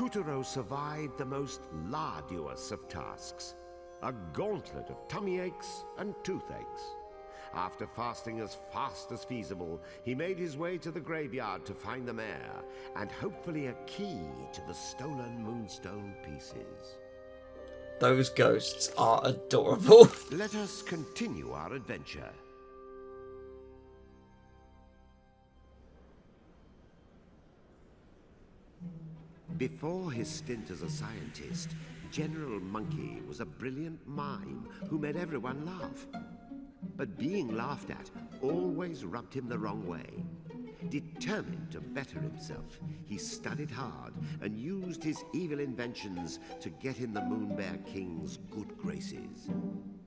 Coutureau survived the most arduous of tasks, a gauntlet of tummy aches and toothaches. After fasting as fast as feasible, he made his way to the graveyard to find the mare, and hopefully a key to the stolen moonstone pieces. Those ghosts are adorable. Let us continue our adventure. Before his stint as a scientist, General Monkey was a brilliant mime who made everyone laugh. But being laughed at always rubbed him the wrong way. Determined to better himself, he studied hard and used his evil inventions to get in the Moonbear King's good graces.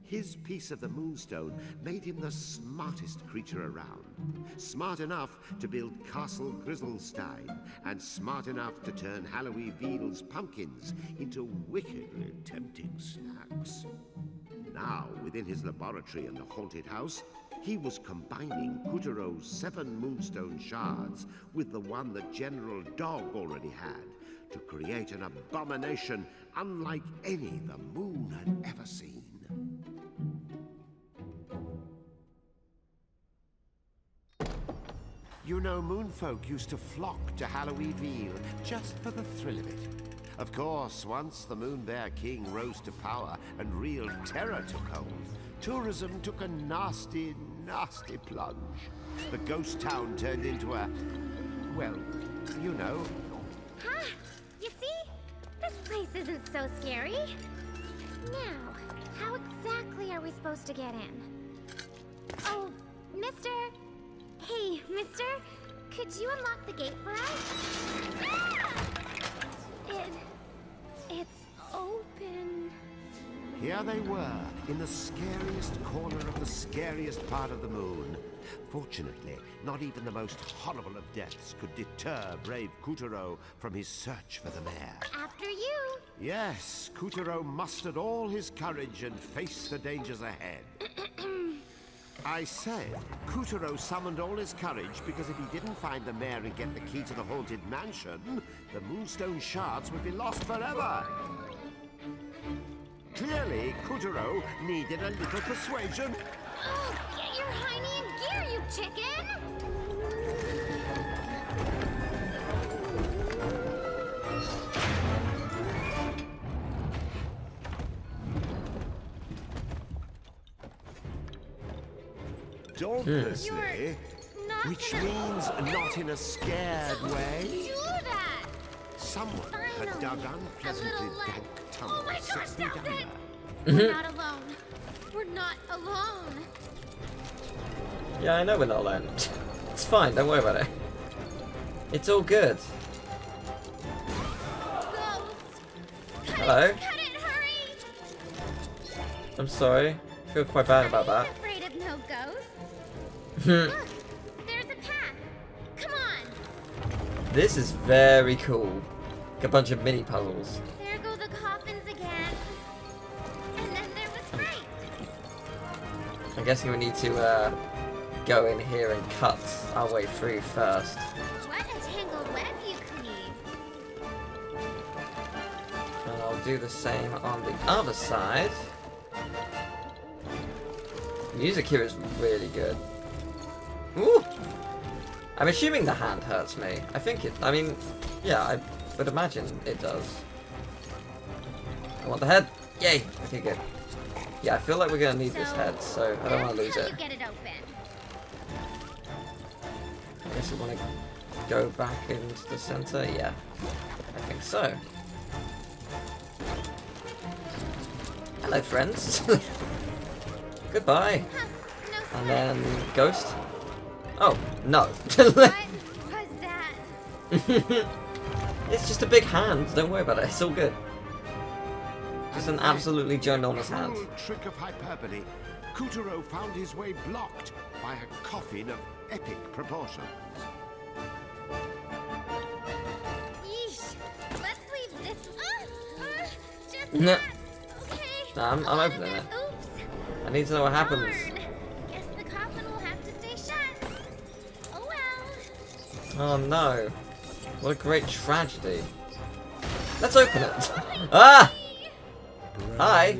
His piece of the moonstone made him the smartest creature around. Smart enough to build Castle Grizzlestein, and smart enough to turn Halloweeveal's pumpkins into wickedly tempting snacks. Now, within his laboratory in the haunted house, he was combining Coutureau's 7 moonstone shards with the one that General Dog already had to create an abomination unlike any the moon had ever seen. You know, moonfolk used to flock to Halloweenville just for the thrill of it. Of course, once the Moonbear King rose to power and real terror took hold, tourism took a nasty, nasty plunge. The ghost town turned into a, well, you know. Ha! You see? This place isn't so scary. Now, how exactly are we supposed to get in? Oh, mister? Hey, mister, could you unlock the gate for us? Ah! It's open. Here they were, in the scariest corner of the scariest part of the moon. Fortunately, not even the most horrible of deaths could deter brave Coutureau from his search for the mare. After you! Yes, Coutureau mustered all his courage and faced the dangers ahead. I said, Coutureau summoned all his courage because if he didn't find the mare and get the key to the haunted mansion, the moonstone shards would be lost forever. Clearly, Coutureau needed a little persuasion. Oh, get your hiney in gear, you chicken! Dauntlessly, which means not in a scared way. Someone had dug unpleasantly dank tunnels. Oh my gosh, Nelson! We're not alone. We're not alone. Yeah, I know we're not alone. It's fine, don't worry about it. It's all good. Hello. Cut it, hurry. I'm sorry. I feel quite bad about that. I'm afraid of no ghosts. Look, there's a path. Come on. This is very cool. A bunch of mini puzzles. There go the coffins again. And then there was fright. I'm guessing we need to go in here and cut our way through first. What a tangled web you create. And I'll do the same on the other side. The music here is really good. Ooh! I'm assuming the hand hurts me. I think it, I mean, yeah, but imagine it does. I want the head. Yay! Okay, good. Yeah, I feel like we're gonna need this head, so I don't want to lose it. I guess I want to go back into the center. Yeah, I think so. Hello, friends. Goodbye. And then ghost. Oh no! What was that? It's just a big hand, don't worry about it, it's all good. Just an absolutely ginormous hand. Trick of hyperbole, Coutureau found his way blocked by a coffin of epic proportions. Yeesh, let's leave this. Just no. Okay. I'm opening it. Oops. I need to know what happens. Guess the coffin will have to stay shut. Oh well. Oh no. What a great tragedy. Let's open it. Ah! Hi.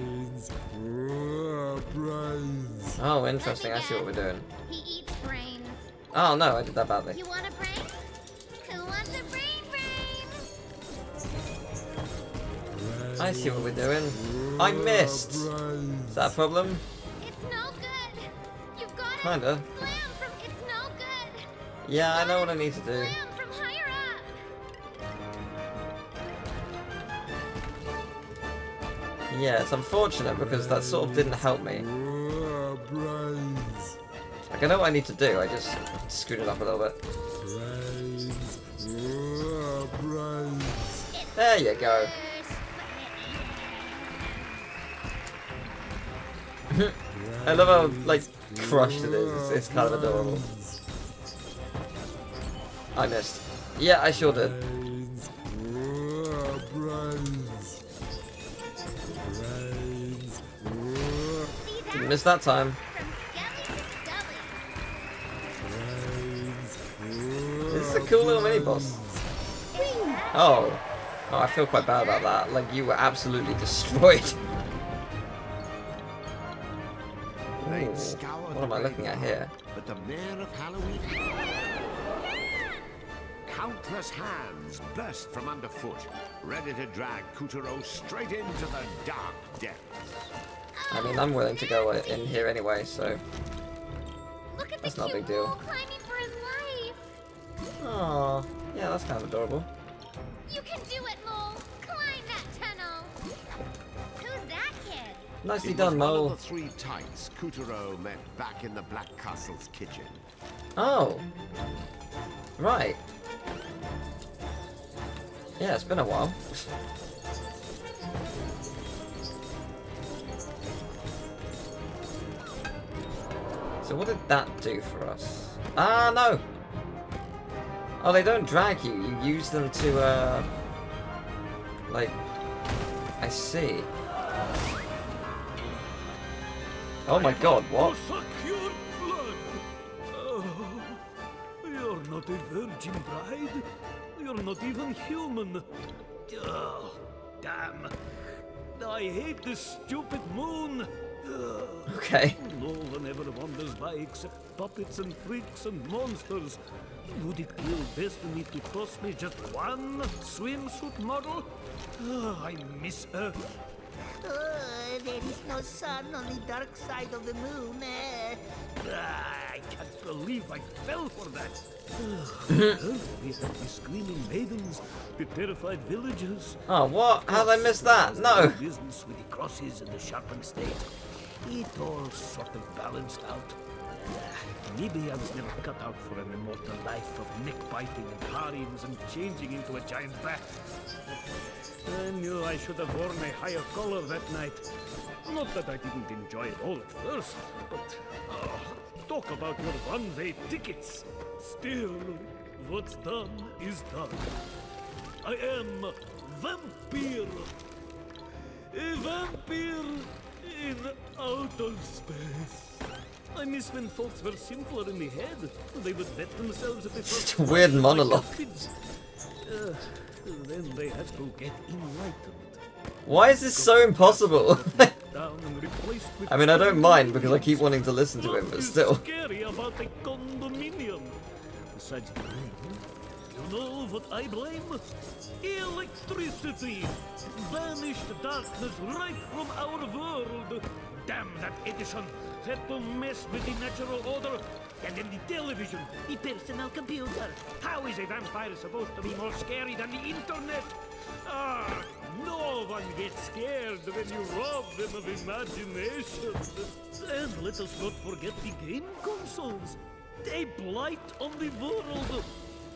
Oh, interesting. I see what we're doing. He eats brains. Oh no, I did that badly. You want a brain? Who wants a brain? I see what we're doing. I missed. Is that a problem? It's no good. You've got to slam from. It's no good. Yeah, I know what I need to do. Yeah, it's unfortunate because that sort of didn't help me. Like, I know what I need to do, I just screwed it up a little bit. There you go. I love how, like, crushed it is. It's kind of adorable. I missed. Yeah, I sure did. Missed that time. This is a cool little mini boss. Oh. Oh, I feel quite bad about that. Like, you were absolutely destroyed. Ooh, what am I looking at here? But the mayor of Halloween. Countless hands burst from underfoot, ready to drag Coutureau straight into the dark depths. I mean, I'm willing to go in here anyway, so that's not a big deal. Oh, yeah, that's kind of adorable. You can do it, Mole. Climb that tunnel. Who's that kid? Nicely done, Mole. One of the three tights Coutureau met back in the Black Castle's kitchen. Oh, right. Yeah, it's been a while. So what did that do for us? Ah, no! Oh, they don't drag you. You use them to, like... I see. Oh my god, what? Oh, you're not a virgin bride. You're not even human. Oh, damn. I hate this stupid moon. Okay. No one ever wanders by except puppets and freaks and monsters. Would it feel best to me to toss me just one swimsuit model? Oh, I miss her. There is no sun on the dark side of the moon. I can't believe I fell for that. The screaming maidens, the terrified villagers. Oh, what? How did I miss that? No. Business with the crosses and the sharpened stakes. It all sort of balanced out. Maybe I was never cut out for an immortal life of neck-biting and harems and changing into a giant bat. I knew I should have worn a higher collar that night. Not that I didn't enjoy it all at first, but... talk about your one-way tickets! Still, what's done is done. I am a vampire! A vampire in outer space! I miss when folks were simpler in the head. They would bet themselves if they first... It's a weird monologue. Then they had to get enlightened. Why is this so impossible? I mean, I don't mind because I keep wanting to listen to him, but still. Scary about a condominium. Besides, you know what I blame? Electricity! Banished darkness right from our world! Damn that Edison! Had to mess with the natural order, and then the television, the personal computer. How is a vampire supposed to be more scary than the internet? Ah, no one gets scared when you rob them of imagination. And let us not forget the game consoles. They blight on the world.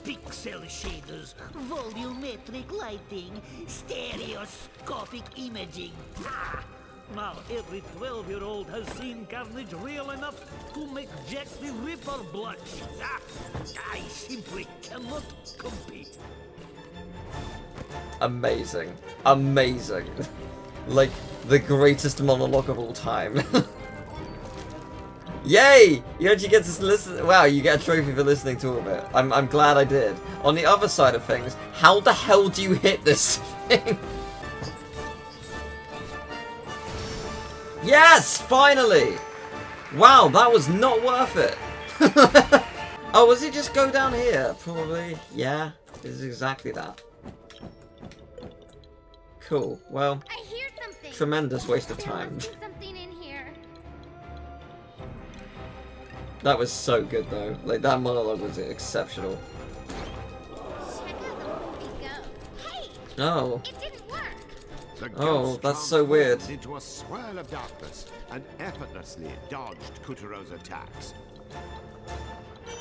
Pixel shaders, volumetric lighting, stereoscopic imaging. Ah! Now every 12-year-old has seen carnage real enough to make Jack the Ripper blush. Ah, I simply cannot compete. Amazing. Amazing. Like, the greatest monologue of all time. Yay! You actually get to listen. Wow, you get a trophy for listening to all of it. I'm glad I did. On the other side of things, how the hell do you hit this thing? Yes! Finally! Wow, that was not worth it. Oh, was it just go down here? Probably. Yeah, this is exactly that. Cool. Well, I hear something. Tremendous waste of time. That was so good though. Like, that monologue was exceptional. Check out the movie go. Hey, oh. It didn't work. Oh, that's so weird. Into a swirl of darkness and effortlessly dodged Coutureau's attacks.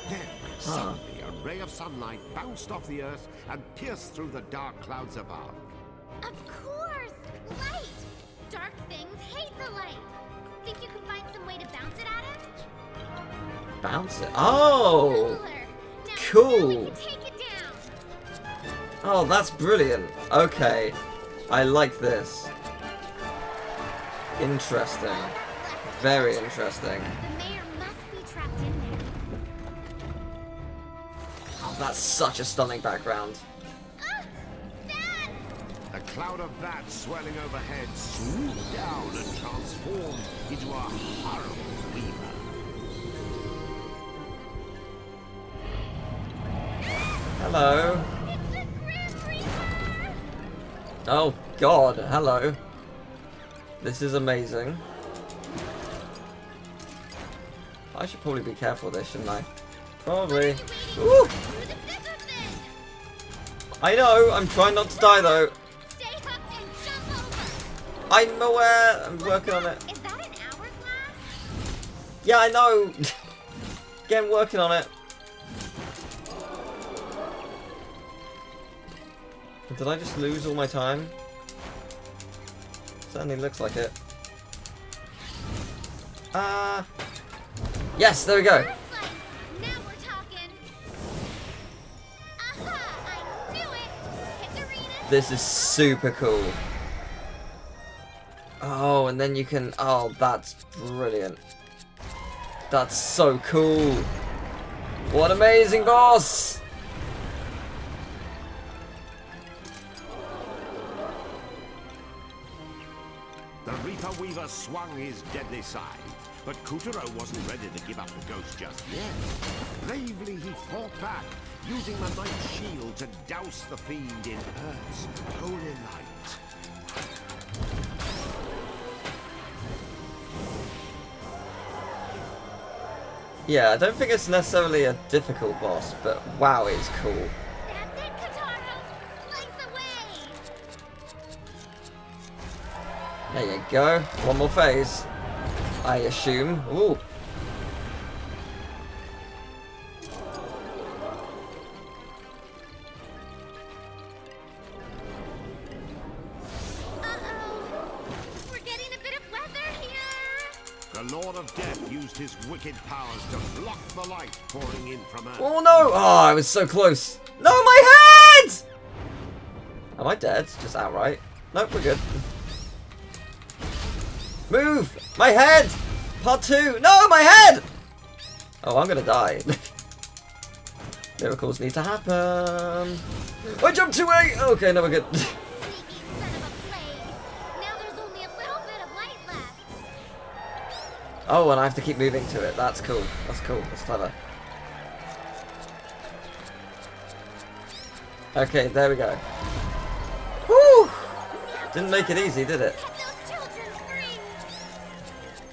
Then, suddenly, a ray of sunlight bounced off the earth and pierced through the dark clouds above. Of course! Light! Dark things hate the light. Think you can find some way to bounce it at it? Bounce it. Oh, cool. Oh, that's brilliant. Okay, I like this. Interesting. Very interesting. Oh, that's such a stunning background. A cloud of bats swelling overhead swooped down and transformed into a horrible weaver. Hello. Oh god, hello. This is amazing. I should probably be careful with this, shouldn't I? Probably. Ooh. I know, I'm trying not to die though. I'm aware, I'm working on it. Is that an hourglass? Yeah, I know. Again, working on it. Did I just lose all my time? Certainly looks like it. Yes, there we go. Now we're talking. Aha, I knew it. This is super cool. Oh, and then you can. Oh, that's brilliant. That's so cool. What an amazing boss! Reaper Weaver swung his deadly scythe, but Coutureau wasn't ready to give up the ghost just yet. Bravely he fought back, using the night shield to douse the fiend in Earth's holy light. Yeah, I don't think it's necessarily a difficult boss, but wow, it's cool. There you go. One more phase, I assume. Ooh. Uh-oh. We're getting a bit of weather here. The Lord of Death used his wicked powers to block the light pouring in from Earth. Oh no! Oh, I was so close. No, my head! Am I dead? Just outright? Nope, we're good. Move! My head! Part 2! No, my head! Oh, I'm gonna die. Miracles need to happen. I jumped too late! Okay, now we're good. Sneaky son of a plague. Now there's only a little bit of light left. Oh, and I have to keep moving to it. That's cool. That's cool. That's clever. Okay, there we go. Whew! Didn't make it easy, did it?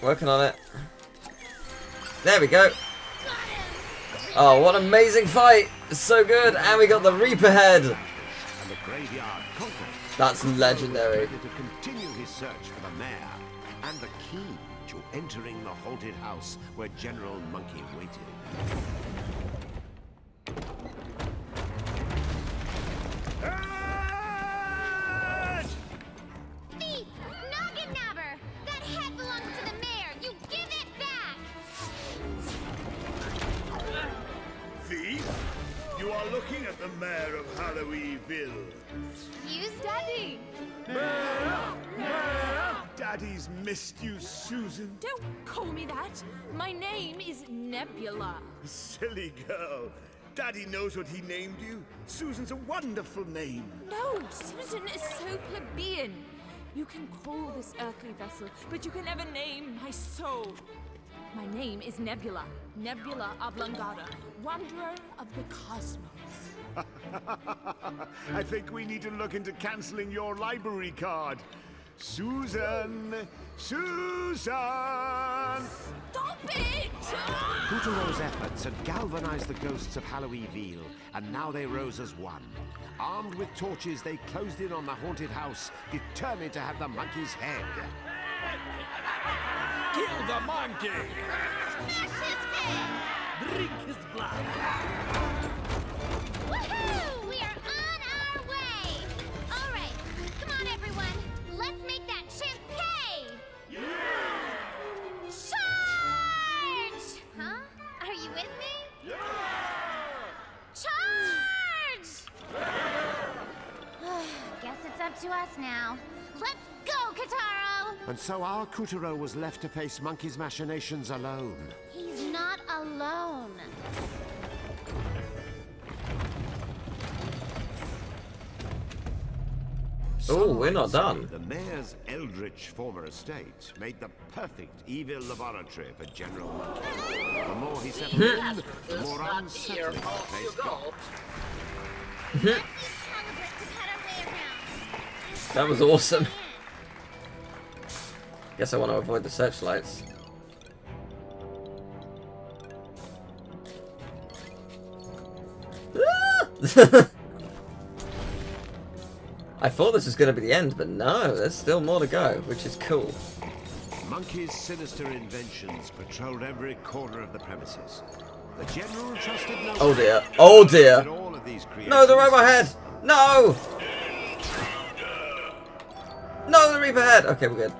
Working on it. There we go. Oh, what an amazing fight. It's so good. And we got the Reaper head. That's legendary. To continue his search for the mayor and the key to entering the haunted house where General Monkey waited. Looking at the mayor of Halloweeveal. Excuse Daddy. Mayor! Mayor! Daddy's missed you, Susan. Don't call me that. My name is Nebula. Silly girl. Daddy knows what he named you. Susan's a wonderful name. No, Susan is so plebeian. You can call this earthly vessel, but you can never name my soul. My name is Nebula. Nebula Oblongata, Wanderer of the Cosmos. I think we need to look into cancelling your library card. Susan! Susan! Stop it! Coutureau's efforts had galvanized the ghosts of Halloweeveal, and now they rose as one. Armed with torches, they closed in on the haunted house, determined to have the monkey's head. Kill the monkey! Smash his head! Drink his blood! Woohoo! We are on our way! All right, come on, everyone. Let's make that ship pay! Yeah! Charge! Huh? Are you with me? Yeah! Charge! Yeah! Guess it's up to us now. Let's go, Kutaro! And so our Coutureau was left to face Monkey's machinations alone. He's not alone. Oh, we're not done. The mayor's eldritch former estate made the perfect evil laboratory for General Monkey. The more he settled in, the more unsettling the place got. That was awesome. Guess I want to avoid the searchlights. Ah! I thought this was going to be the end, but no, there's still more to go, which is cool. Monkey's sinister inventions patrolled every corner of the premises. The general trusted no... Oh dear, oh dear! No, the Robo head! No! No, the Reaper head! Okay, we're good.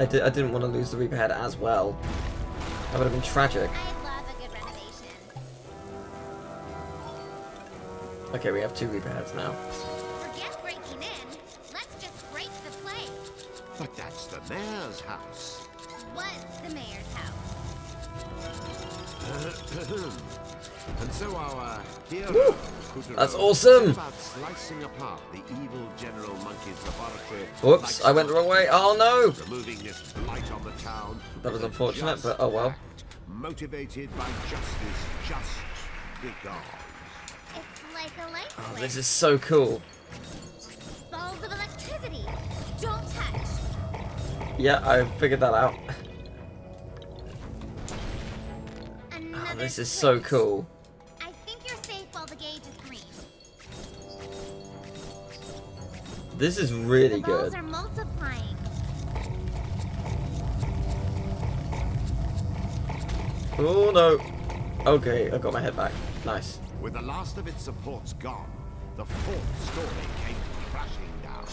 I didn't want to lose the Reaper head as well. That would have been tragic. Okay, we have two Reaper heads now. Forget breaking in. Let's just break the place. But that's the mayor's house. Was the mayor's house. And so our hero, that's awesome. Slicing apart the evil General Monkey's laboratory. Whoops, I went the wrong way. Oh no. Removing this blight on the town. That was unfortunate, but oh well. Motivated by justice, just begun. Oh, this is so cool. Balls of electricity. Don't touch. Yeah, I figured that out. Oh, this is so cool. I think you're safe while the gauge is green. This is really good. The balls are multiplying. Oh no. Okay, I got my head back. Nice. With the last of its supports gone, the fourth story came crashing down.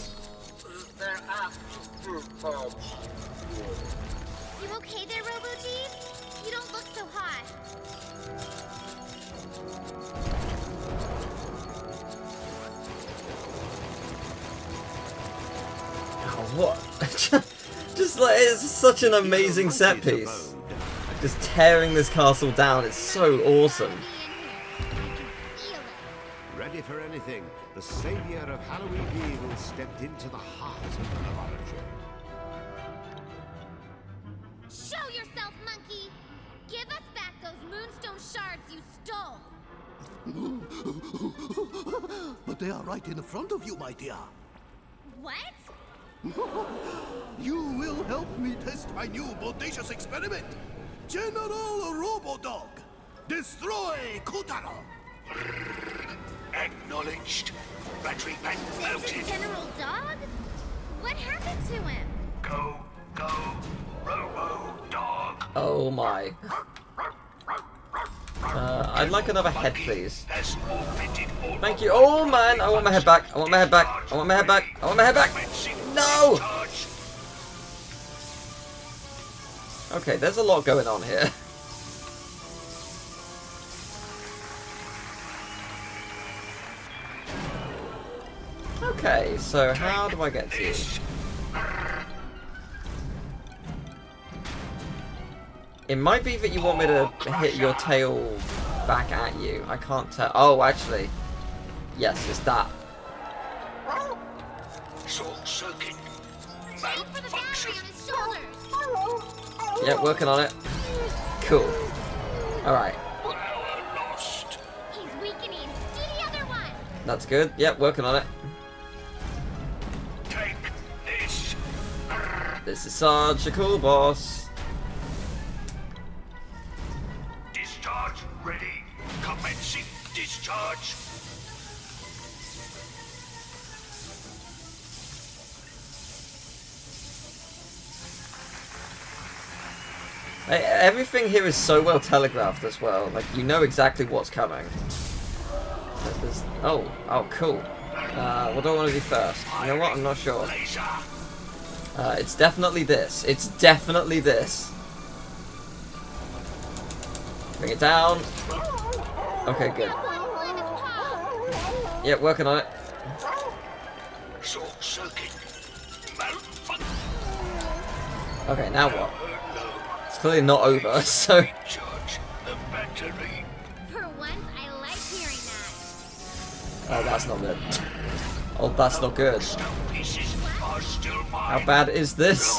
They're after. You okay there, Robo-G? You don't look so hot. Oh, what? Just like, it's such an amazing set piece. Just tearing this castle down, it's so awesome. For anything, the savior of Halloweenville stepped into the heart of the laboratory. Show yourself, monkey! Give us back those moonstone shards you stole! But they are right in front of you, my dear. What? You will help me test my new bodacious experiment. General Robo Dog, destroy Kutaro! Acknowledged. Battery bank melted. General Dog? What happened to him? Go, go, Robo Dog. Oh my. I'd like another head, please. Thank you. Oh man, I want my head back. I want my head back. I want my head back. I want my head back. No! Okay, there's a lot going on here. Okay, so how do I get to you? It might be that you want me to hit your tail back at you. I can't tell. Oh, actually. Yes, it's that. Yeah, working on it. Cool. Alright. That's good. Yep, working on it. Take this. This is such a cool boss. Discharge ready. Commencing discharge. Everything here is so well telegraphed as well. Like, you know exactly what's coming. Oh, oh, cool. What do I want to do first? You know what? I'm not sure. It's definitely this. It's definitely this. Bring it down. Okay, good. Yeah, working on it. Okay, now what? It's clearly not over, so... Oh, that's not good. Oh, that's not good. How bad is this?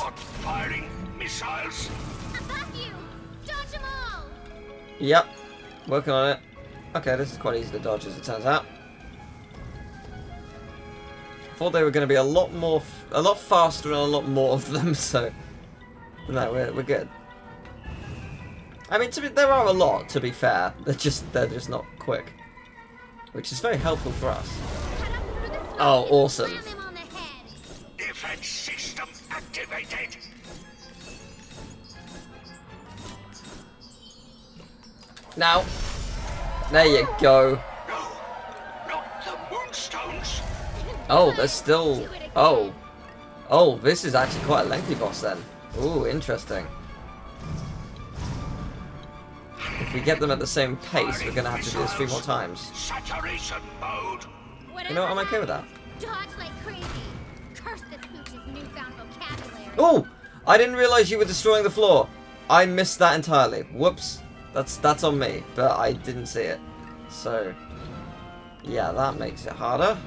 Yep, working on it. Okay, this is quite easy to dodge as it turns out. Thought they were going to be a lot more, a lot faster and a lot more of them, so... No, we're good. I mean, there are a lot, to be fair. They're just not quick. Which is very helpful for us. Oh, awesome. Defense system activated. Now. There you go. No, not the moonstones. Oh, there's still... Oh. Oh, this is actually quite a lengthy boss then. Ooh, interesting. If we get them at the same pace, we're going to have to do this 3 more times. Saturation mode. You know what, I'm okay with that. Dodge like crazy. Curse this pooch's newfound vocabulary. Oh! I didn't realise you were destroying the floor. I missed that entirely. Whoops. That's on me, but I didn't see it. So, yeah, that makes it harder.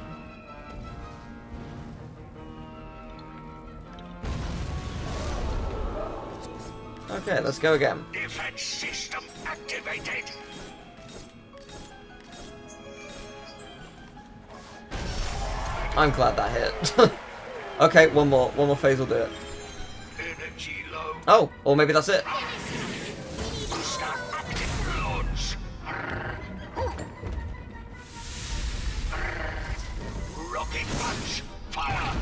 Okay, let's go again. Defense system activated. I'm glad that hit. Okay, one more phase will do it. Energy low. Oh, or maybe that's it. Rocket punch, fire.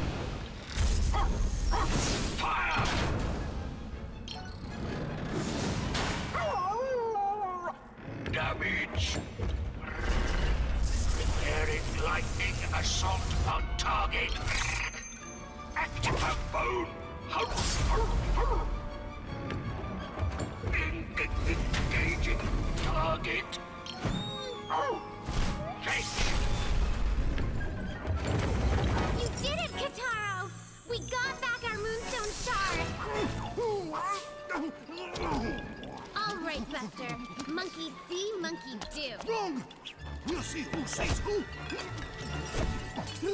Damage. Preparing lightning assault on target. Activate bone. Engaging target. You did it, Kutaro! We got back our moonstone shard. Alright, Buster. Monkey see, monkey do. Wrong! We'll see who says who.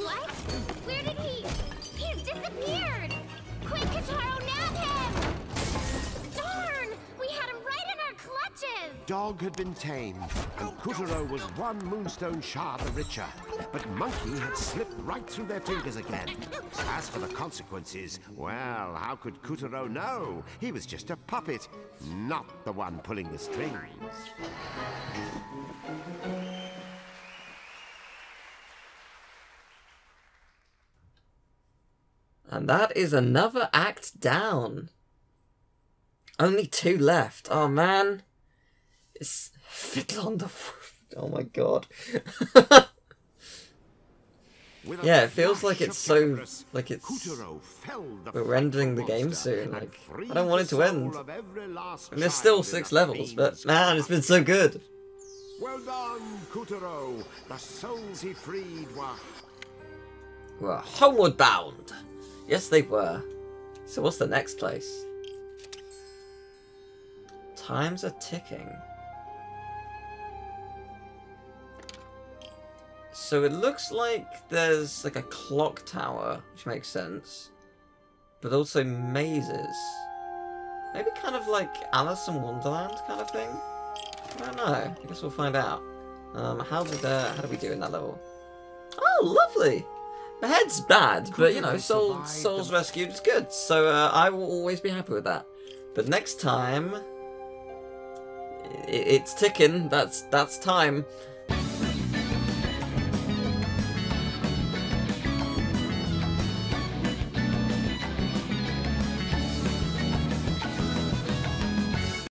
What? Where did he... He's disappeared! Quick, Kutaro, nab him! Darn! We had him right in our clutches! Dog had been tamed, and Coutureau was 1 moonstone shard the richer. But Monkey had slipped right through their fingers again. As for the consequences, well, how could Coutureau know? He was just a puppet, not the one pulling the strings. And that is another act down. Only 2 left. Oh, man. It's fiddle on the... Oh, my God. Yeah, it feels like it's so, like it's, we're ending the game soon, like, I don't want it to end. And there's still 6 levels, but man, it's been so good. Well done, Coutureau. The souls he freed were... were homeward bound. Yes, they were. So what's the next place? Times are ticking. So it looks like there's like a clock tower, which makes sense. But also mazes. Maybe kind of like Alice in Wonderland kind of thing? I don't know. I guess we'll find out. How do we do in that level? Oh, lovely! My head's bad, but you know, souls rescued is good. So I will always be happy with that. But next time, it's ticking. That's time.